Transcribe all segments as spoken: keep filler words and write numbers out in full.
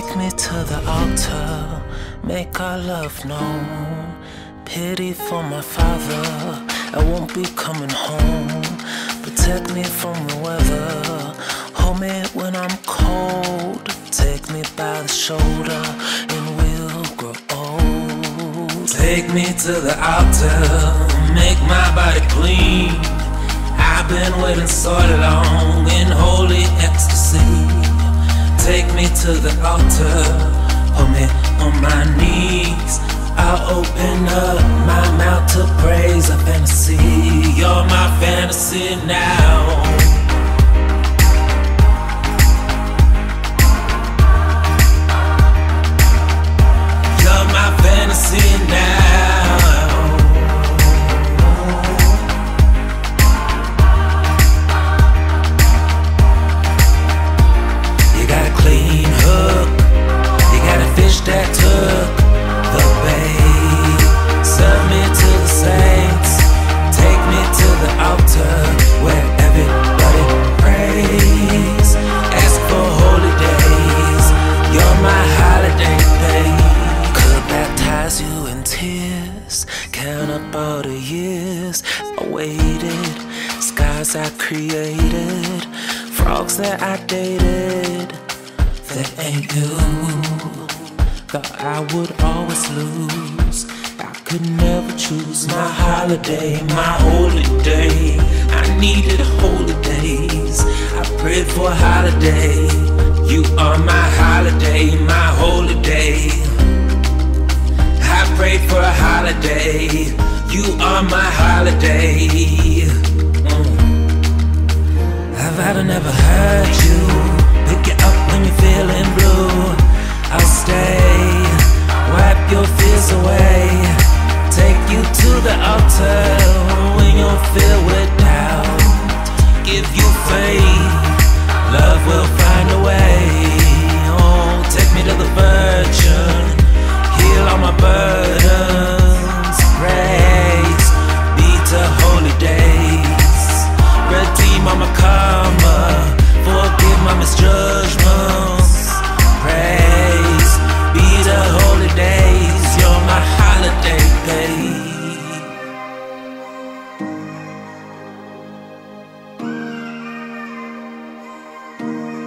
Take me to the altar, make our love known. Pity for my father, I won't be coming home. Protect me from the weather, hold me when I'm cold. Take me by the shoulder and we'll grow old. Take me to the altar, make my body clean. I've been waiting so long in holy ecstasy. Take me to the altar, hold me on my knees. I'll open up my mouth to praise a fantasy. You're my fantasy now. You're my fantasy now. You got a clean hook, you got a fish that took the bait. Serve me to the saints, take me to the altar where everybody prays. Ask for holy days, you're my holiday day. Could baptize you in tears, count up all the years I waited, skies I created, frogs that I dated. That ain't you. Thought I would always lose, I could never choose my holiday, my holy day. I needed holidays, I prayed for a holiday. You are my holiday, my holy day. I prayed for a holiday, you are my holiday. mm. I've had to never hurt you. Pick it up when you're feeling blue. I'll stay, wipe your fears away. Take you to the altar when you're filled with doubt. Give you faith, love will find a way. Oh, take me to the Virgin, heal all my burdens. Praise be to holy days, redeem all my karma. Forgive my misjudgments. Praise be the holy days. You're my holiday day.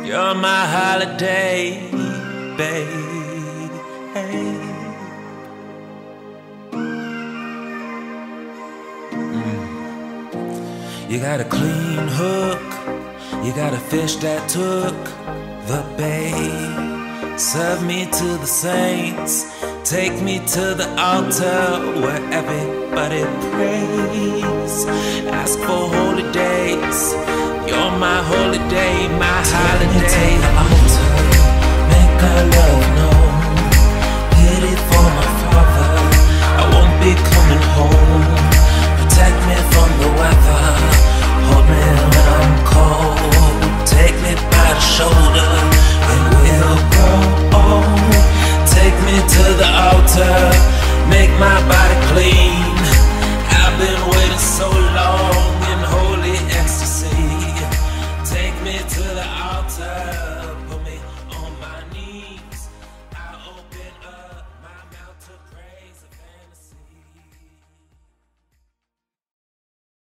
You're my holiday, babe. mm. You got a clean hook, you got a fish that took the bait. Serve me to the saints, take me to the altar where everybody prays. Ask for holy days, you're my holy day, my holiday. Take me to the altar, make our love known. Pity for my father, I won't be clean.